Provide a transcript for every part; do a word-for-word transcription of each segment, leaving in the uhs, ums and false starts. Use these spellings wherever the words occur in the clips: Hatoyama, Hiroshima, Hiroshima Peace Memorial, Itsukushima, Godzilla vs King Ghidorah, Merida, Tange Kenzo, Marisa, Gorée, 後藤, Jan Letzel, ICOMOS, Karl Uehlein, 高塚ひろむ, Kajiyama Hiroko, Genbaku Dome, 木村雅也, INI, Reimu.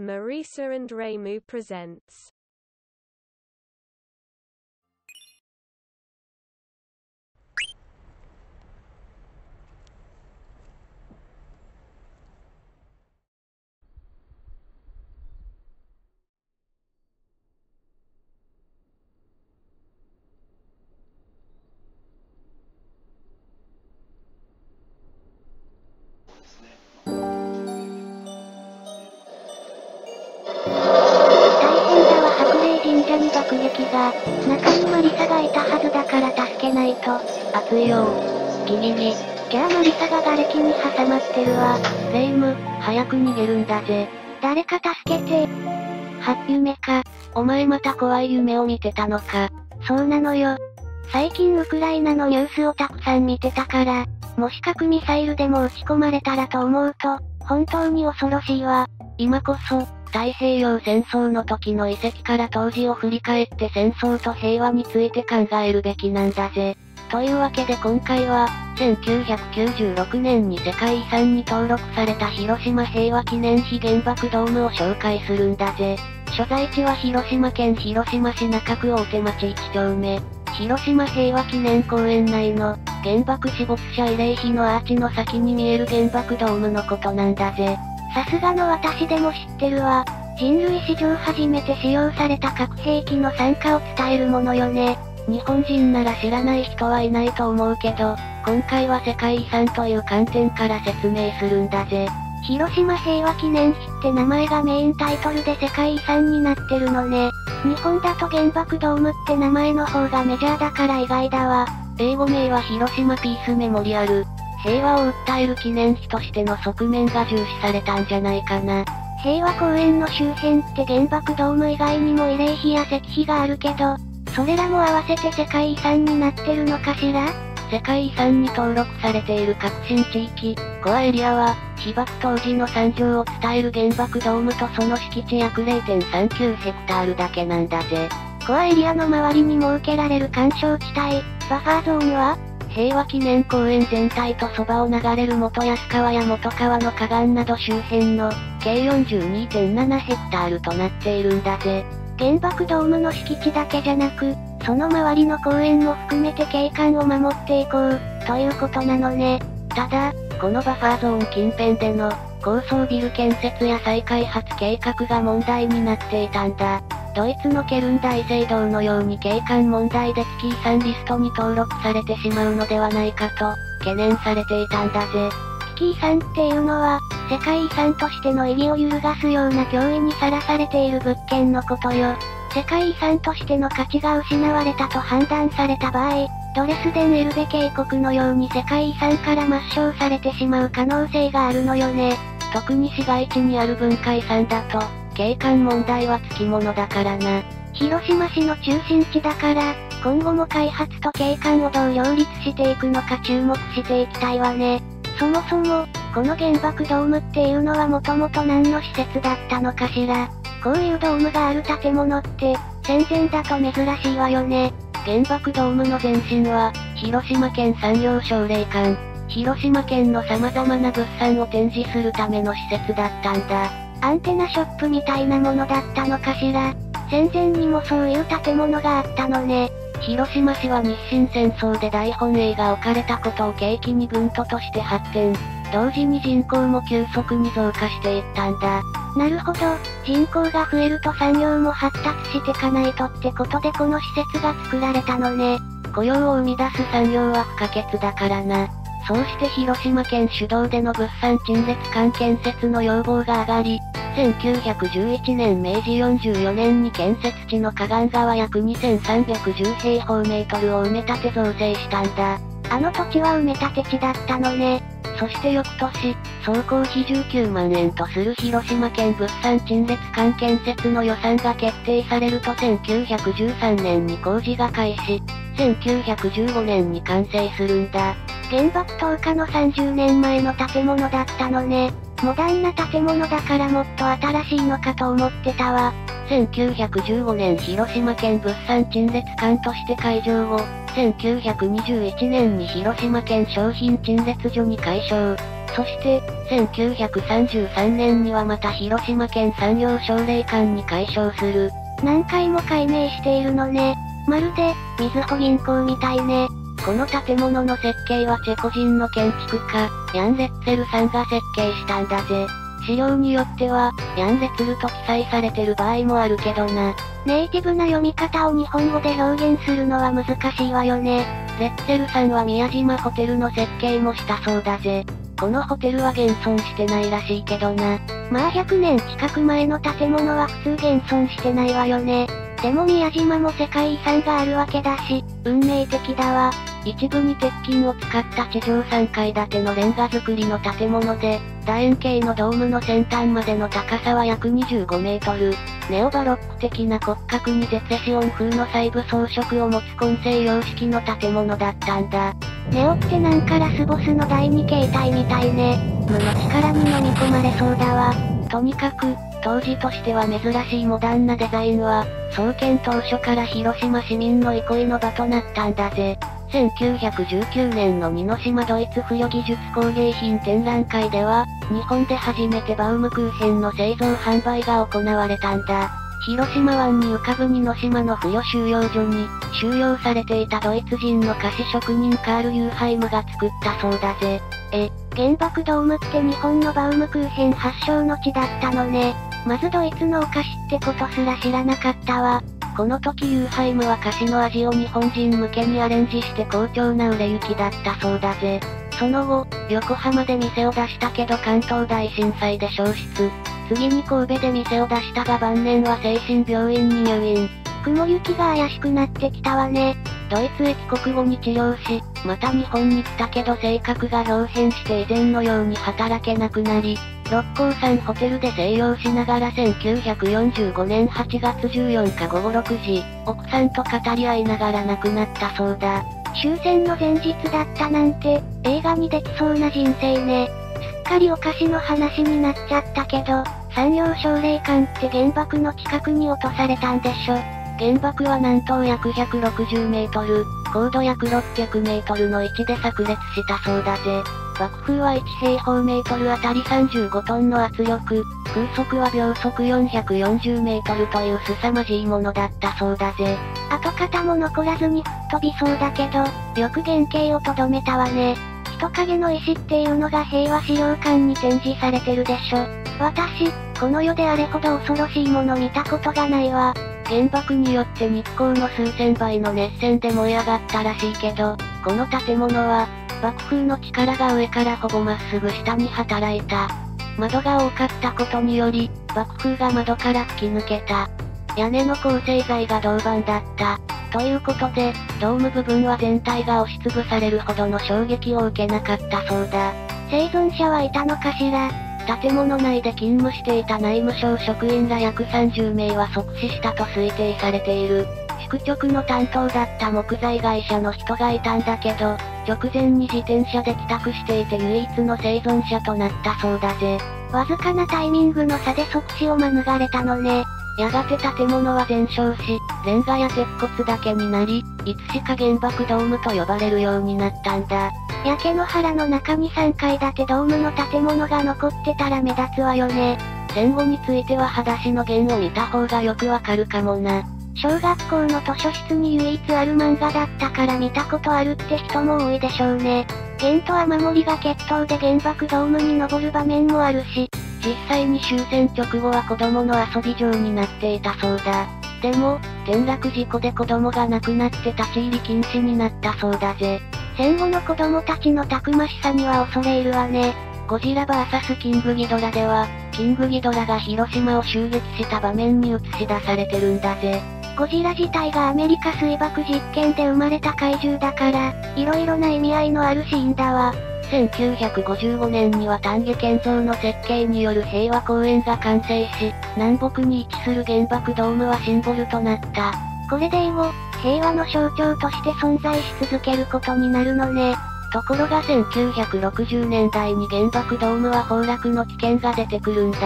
Marisa and Reimu presents. Reimu、早く逃げるんだぜ。誰か助けて。初夢か。お前また怖い夢を見てたのか。そうなのよ。最近ウクライナのニュースをたくさん見てたから、もし核ミサイルでも撃ち込まれたらと思うと、本当に恐ろしいわ。今こそ、太平洋戦争の時の遺跡から当時を振り返って戦争と平和について考えるべきなんだぜ。というわけで今回は、せんきゅうひゃくきゅうじゅうろくねんに世界遺産に登録された広島平和記念碑原爆ドームを紹介するんだぜ。所在地は広島県広島市中区大手町いちちょうめ、広島平和記念公園内の原爆死没者慰霊碑のアーチの先に見える原爆ドームのことなんだぜ。さすがの私でも知ってるわ。人類史上初めて使用された核兵器の惨禍を伝えるものよね。日本人なら知らない人はいないと思うけど、今回は世界遺産という観点から説明するんだぜ。広島平和記念碑って名前がメインタイトルで世界遺産になってるのね。日本だと原爆ドームって名前の方がメジャーだから意外だわ。英語名は広島ピースメモリアル。平和を訴える記念碑としての側面が重視されたんじゃないかな。平和公園の周辺って原爆ドーム以外にも慰霊碑や石碑があるけど、それらも合わせて世界遺産になってるのかしら？世界遺産に登録されている革新地域、コアエリアは、被爆当時の惨状を伝える原爆ドームとその敷地約 れいてんさんきゅうヘクタールだけなんだぜ。コアエリアの周りに設けられる緩衝地帯、バファーゾーンは、平和記念公園全体とそばを流れる元安川や元川の河岸など周辺の、計 よんじゅうにてんななヘクタールとなっているんだぜ。原爆ドームの敷地だけじゃなく、その周りの公園も含めて景観を守っていこう、ということなのね。ただ、このバファーゾーン近辺での、高層ビル建設や再開発計画が問題になっていたんだ。ドイツのケルン大聖堂のように景観問題で危機遺産リストに登録されてしまうのではないかと、懸念されていたんだぜ。危機遺産っていうのは、世界遺産としての意義を揺るがすような脅威にさらされている物件のことよ。世界遺産としての価値が失われたと判断された場合、ドレスデンエルベ渓谷のように世界遺産から抹消されてしまう可能性があるのよね。特に市街地にある文化遺産だと、景観問題はつきものだからな。広島市の中心地だから、今後も開発と景観をどう両立していくのか注目していきたいわね。そもそも、この原爆ドームっていうのはもともと何の施設だったのかしら。こういうドームがある建物って、戦前だと珍しいわよね。原爆ドームの前身は、広島県産業奨励館。広島県の様々な物産を展示するための施設だったんだ。アンテナショップみたいなものだったのかしら。戦前にもそういう建物があったのね。広島市は日清戦争で大本営が置かれたことを契機に軍都として発展。同時に人口も急速に増加していったんだ。なるほど、人口が増えると産業も発達してかないとってことでこの施設が作られたのね。雇用を生み出す産業は不可欠だからな。そうして広島県主導での物産陳列館建設の要望が上がり、せんきゅうひゃくじゅういちねんめいじよんじゅうよねんに建設地の河岸側約にせんさんびゃくじゅうへいほうメートルを埋め立て造成したんだ。あの土地は埋め立て地だったのね。そして翌年、総工費じゅうきゅうまんえんとする広島県物産陳列館建設の予算が決定されるとせんきゅうひゃくじゅうさんねんに工事が開始、せんきゅうひゃくじゅうごねんに完成するんだ。原爆投下のさんじゅうねんまえの建物だったのね。モダンな建物だからもっと新しいのかと思ってたわ。せんきゅうひゃくじゅうごねん広島県物産陳列館として開場後、せんきゅうひゃくにじゅういちねんに広島県商品陳列所に改称。そして、せんきゅうひゃくさんじゅうさんねんにはまた広島県産業奨励館に改称する。何回も改名しているのね。まるで、みずほ銀行みたいね。この建物の設計はチェコ人の建築家、ヤン・レッツェルさんが設計したんだぜ。資料によっては、ヤン・レツェルと記載されてる場合もあるけどな。ネイティブな読み方を日本語で表現するのは難しいわよね。レッツェルさんは宮島ホテルの設計もしたそうだぜ。このホテルは現存してないらしいけどな。まあひゃくねん近く前の建物は普通現存してないわよね。でも宮島も世界遺産があるわけだし、運命的だわ。一部に鉄筋を使った地上さんがい建てのレンガ造りの建物で、楕円形のドームの先端までの高さは約にじゅうごメートル。ネオバロック的な骨格にゼツェシオン風の細部装飾を持つ混成様式の建物だったんだ。ネオってなんかラスボスのだいに形態みたいね。無の力に飲み込まれそうだわ。とにかく、当時としては珍しいモダンなデザインは、創建当初から広島市民の憩いの場となったんだぜ。せんきゅうひゃくじゅうきゅうねんの箕島ドイツ不余技術工芸品展覧会では、日本で初めてバウムクーヘンの製造販売が行われたんだ。広島湾に浮かぶ箕島の不余収容所に、収容されていたドイツ人の菓子職人カール・ユーハイムが作ったそうだぜ。え、原爆ドームって日本のバウムクーヘン発祥の地だったのね。まずドイツのお菓子ってことすら知らなかったわ。この時ユーハイムは菓子の味を日本人向けにアレンジして好調な売れ行きだったそうだぜ。その後、横浜で店を出したけど関東大震災で焼失。次に神戸で店を出したが晩年は精神病院に入院。雲行きが怪しくなってきたわね。ドイツへ帰国後に治療し、また日本に来たけど性格が表変して以前のように働けなくなり、六甲山ホテルで静養しながらせんきゅうひゃくよんじゅうごねんはちがつじゅうよっか午後ろくじ、奥さんと語り合いながら亡くなったそうだ。終戦の前日だったなんて、映画にできそうな人生ね。すっかりお菓子の話になっちゃったけど、産業奨励館って原爆の近くに落とされたんでしょ。原爆は南東約ひゃくろくじゅうメートル、高度約ろっぴゃくメートルの位置で炸裂したそうだぜ。爆風はいちへいほうメートルあたりさんじゅうごトンの圧力、風速は秒速よんひゃくよんじゅうメートルという凄まじいものだったそうだぜ。跡形も残らずに吹っ飛びそうだけど、よく原型をとどめたわね。人影の石っていうのが平和資料館に展示されてるでしょ。私、この世であれほど恐ろしいもの見たことがないわ。原爆によって日光の数千倍の熱線で燃え上がったらしいけど、この建物は、爆風の力が上からほぼまっすぐ下に働いた。窓が多かったことにより、爆風が窓から吹き抜けた。屋根の構成材が銅板だった。ということで、ドーム部分は全体が押しつぶされるほどの衝撃を受けなかったそうだ。生存者はいたのかしら？建物内で勤務していた内務省職員ら約さんじゅうめいは即死したと推定されている。宿直の担当だった木材会社の人がいたんだけど、直前に自転車で帰宅していて唯一の生存者となったそうだぜ。わずかなタイミングの差で即死を免れたのね。やがて建物は全焼し、レンガや鉄骨だけになり、いつしか原爆ドームと呼ばれるようになったんだ。焼け野原の中にさんがい建てドームの建物が残ってたら目立つわよね。戦後については裸足の弦を見た方がよくわかるかもな。小学校の図書室に唯一ある漫画だったから見たことあるって人も多いでしょうね。弦と雨漏りが決闘で原爆ドームに登る場面もあるし、実際に終戦直後は子供の遊び場になっていたそうだ。でも、転落事故で子供が亡くなって立ち入り禁止になったそうだぜ。戦後の子供たちのたくましさには恐れ入るわね。ゴジラ ブイエス キングギドラでは、キングギドラが広島を襲撃した場面に映し出されてるんだぜ。ゴジラ自体がアメリカ水爆実験で生まれた怪獣だから、いろいろな意味合いのあるシーンだわ。せんきゅうひゃくごじゅうごねんには丹下健三の設計による平和公園が完成し、南北に位置する原爆ドームはシンボルとなった。これで以後、平和の象徴として存在し続けることになるのね。ところがせんきゅうひゃくろくじゅうねんだいに原爆ドームは崩落の危険が出てくるんだ。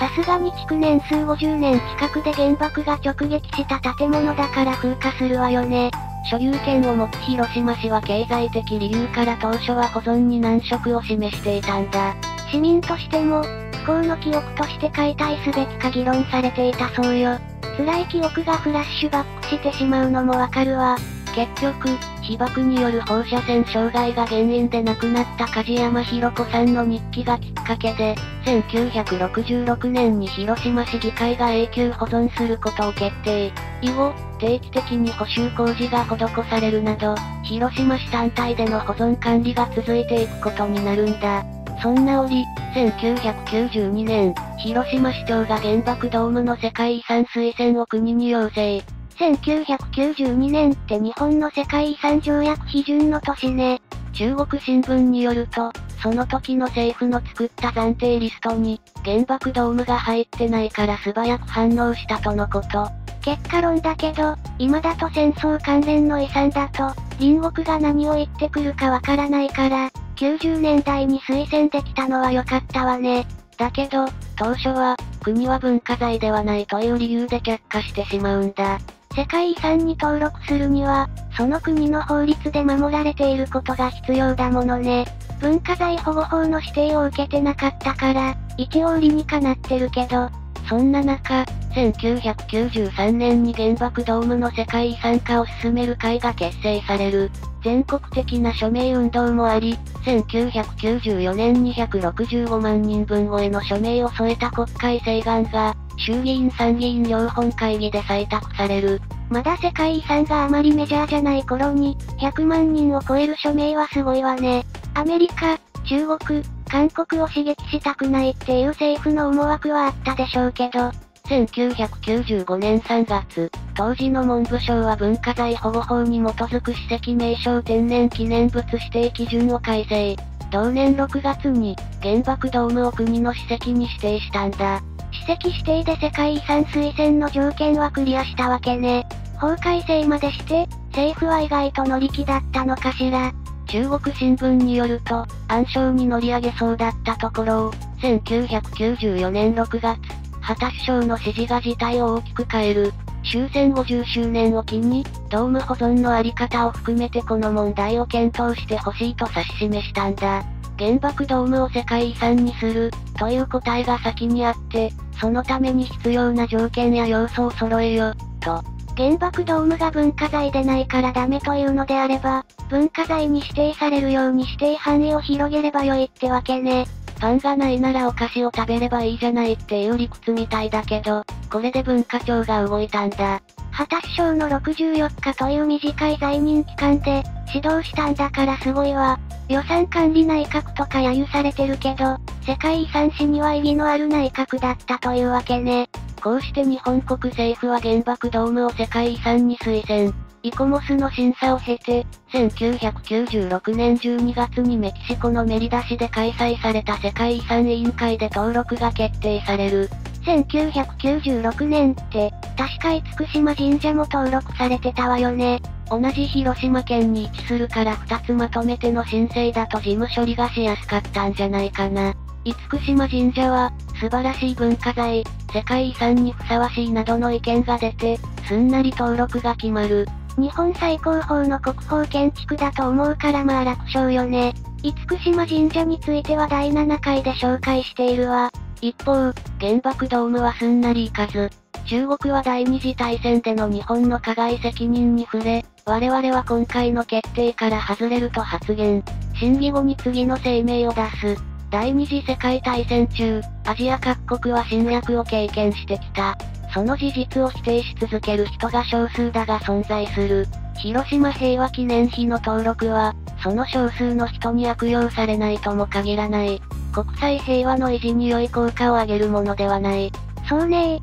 さすがに築年数ごじゅうねん近くで原爆が直撃した建物だから風化するわよね。所有権を持つ広島市は経済的理由から当初は保存に難色を示していたんだ。市民としても、不幸の記憶として解体すべきか議論されていたそうよ。辛い記憶がフラッシュバックしてしまうのもわかるわ。結局、被爆による放射線障害が原因で亡くなった梶山弘子さんの日記がきっかけで、せんきゅうひゃくろくじゅうろくねんに広島市議会が永久保存することを決定。以後、定期的に補修工事が施されるなど、広島市単体での保存管理が続いていくことになるんだ。そんな折、せんきゅうひゃくきゅうじゅうにねん、広島市長が原爆ドームの世界遺産推薦を国に要請。せんきゅうひゃくきゅうじゅうにねんって日本の世界遺産条約批准の年ね。中国新聞によると、その時の政府の作った暫定リストに、原爆ドームが入ってないから素早く反応したとのこと。結果論だけど、今だと戦争関連の遺産だと、隣国が何を言ってくるかわからないから、きゅうじゅうねんだいに推薦できたのは良かったわね。だけど、当初は、国は文化財ではないという理由で却下してしまうんだ。世界遺産に登録するには、その国の法律で守られていることが必要だものね。文化財保護法の指定を受けてなかったから、一応理にかなってるけど。そんな中、せんきゅうひゃくきゅうじゅうさんねんに原爆ドームの世界遺産化を進める会が結成される。全国的な署名運動もあり、せんきゅうひゃくきゅうじゅうよねんにひゃくろくじゅうごまんにんぶん超えの署名を添えた国会請願が、衆議院参議院両本会議で採択される。まだ世界遺産があまりメジャーじゃない頃に、ひゃくまんにんを超える署名はすごいわね。アメリカ、中国、韓国を刺激したくないっていう政府の思惑はあったでしょうけど、せんきゅうひゃくきゅうじゅうごねんさんがつ、当時の文部省は文化財保護法に基づく史跡名称天然記念物指定基準を改正。同年ろくがつに、原爆ドームを国の史跡に指定したんだ。史跡指定で世界遺産推薦の条件はクリアしたわけね。法改正までして、政府は意外と乗り気だったのかしら。中国新聞によると、暗礁に乗り上げそうだったところを、せんきゅうひゃくきゅうじゅうよねんろくがつ、羽田首相の指示が事態を大きく変える。終戦ごじゅっしゅうねんを機に、ドーム保存のあり方を含めてこの問題を検討してほしいと指し示したんだ。原爆ドームを世界遺産にする、という答えが先にあって、そのために必要な条件や要素を揃えよ、と。原爆ドームが文化財でないからダメというのであれば、文化財に指定されるように指定範囲を広げればよいってわけね。パンがないならお菓子を食べればいいじゃないっていう理屈みたいだけど、これで文化庁が動いたんだ。羽田首相のろくじゅうよっかという短い在任期間で、指導したんだからすごいわ。予算管理内閣とか揶揄されてるけど、世界遺産史には意義のある内閣だったというわけね。こうして日本国政府は原爆ドームを世界遺産に推薦。イコモスの審査を経て、せんきゅうひゃくきゅうじゅうろくねんじゅうにがつにメキシコのメリダ市で開催された世界遺産委員会で登録が決定される。せんきゅうひゃくきゅうじゅうろくねんって、確か厳島神社も登録されてたわよね。同じ広島県に位置するからふたつまとめての申請だと事務処理がしやすかったんじゃないかな。厳島神社は、素晴らしい文化財、世界遺産にふさわしいなどの意見が出て、すんなり登録が決まる。日本最高峰の国宝建築だと思うからまあ楽勝よね。厳島神社についてはだいななかいで紹介しているわ。一方、原爆ドームはすんなりいかず、中国は第二次大戦での日本の加害責任に触れ、我々は今回の決定から外れると発言。審議後に次の声明を出す。第二次世界大戦中、アジア各国は侵略を経験してきた。その事実を否定し続ける人が少数だが存在する。広島平和記念碑の登録は、その少数の人に悪用されないとも限らない。国際平和の維持に良い効果を上げるものではない。そうねえ。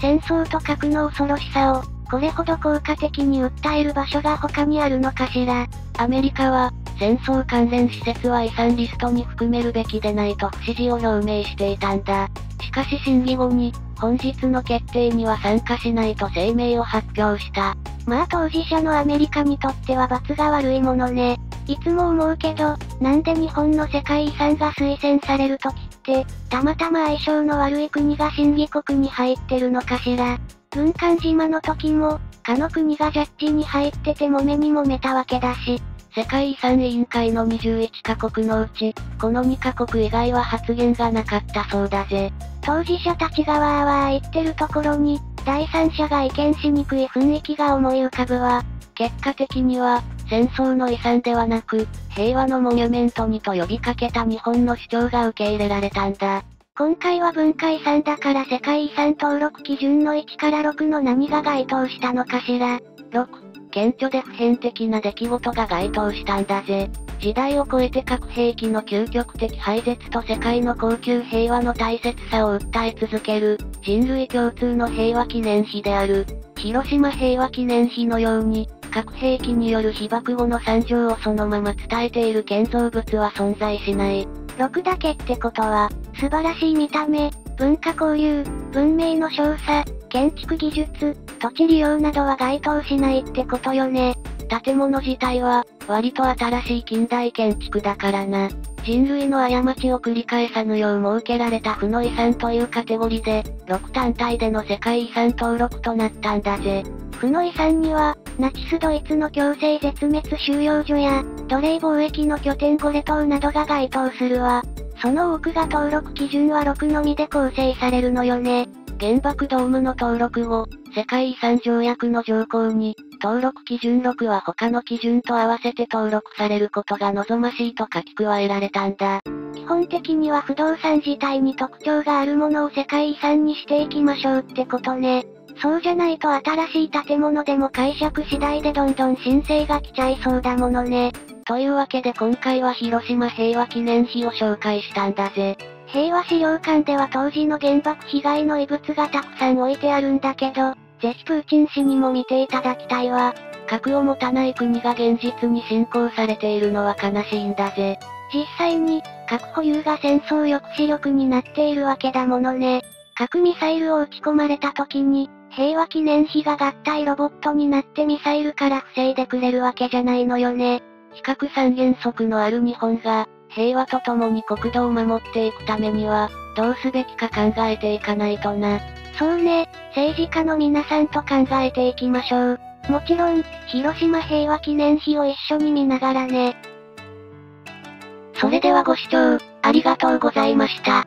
戦争と核の恐ろしさを、これほど効果的に訴える場所が他にあるのかしら。アメリカは、戦争関連施設は遺産リストに含めるべきでないと不支持を表明していたんだ。しかし審議後に、本日の決定には参加しないと声明を発表した。まあ当事者のアメリカにとっては罰が悪いものね。いつも思うけど、なんで日本の世界遺産が推薦されるときって、たまたま相性の悪い国が審議国に入ってるのかしら。軍艦島の時も、他の国がジャッジに入ってて揉めに揉めたわけだし。世界遺産委員会のにじゅういちカ国のうち、このにカ国以外は発言がなかったそうだぜ。当事者たちがわーわー言ってるところに、第三者が意見しにくい雰囲気が思い浮かぶわ。結果的には、戦争の遺産ではなく、平和のモニュメントにと呼びかけた日本の主張が受け入れられたんだ。今回は文化遺産だから世界遺産登録基準のいちからろくの何が該当したのかしら。ろく顕著で普遍的な出来事が該当したんだぜ。時代を超えて核兵器の究極的廃絶と世界の恒久平和の大切さを訴え続ける人類共通の平和記念碑である広島平和記念碑のように、核兵器による被爆後の惨状をそのまま伝えている建造物は存在しない。ろくだけってことは、素晴らしい見た目、文化交流、文明の少佐、建築技術、土地利用などは該当しないってことよね。建物自体は、割と新しい近代建築だからな。人類の過ちを繰り返さぬよう設けられた負の遺産というカテゴリーで、ろく単体での世界遺産登録となったんだぜ。負の遺産には、ナチスドイツの強制絶滅収容所や、奴隷貿易の拠点ゴレ島などが該当するわ。その多くが登録基準はろくのみで構成されるのよね。原爆ドームの登録後、世界遺産条約の条項に、登録基準ろくは他の基準と合わせて登録されることが望ましいと書き加えられたんだ。基本的には不動産自体に特徴があるものを世界遺産にしていきましょうってことね。そうじゃないと新しい建物でも解釈次第でどんどん申請が来ちゃいそうだものね。というわけで今回は広島平和記念碑を紹介したんだぜ。平和資料館では当時の原爆被害の遺物がたくさん置いてあるんだけど、ぜひプーチン氏にも見ていただきたいわ。核を持たない国が現実に侵攻されているのは悲しいんだぜ。実際に、核保有が戦争抑止力になっているわけだものね。核ミサイルを撃ち込まれた時に、平和記念碑が合体ロボットになってミサイルから防いでくれるわけじゃないのよね。非核三原則のある日本が、平和と共に国土を守っていくためには、どうすべきか考えていかないとな。そうね、政治家の皆さんと考えていきましょう。もちろん、広島平和記念碑を一緒に見ながらね。それではご視聴、ありがとうございました。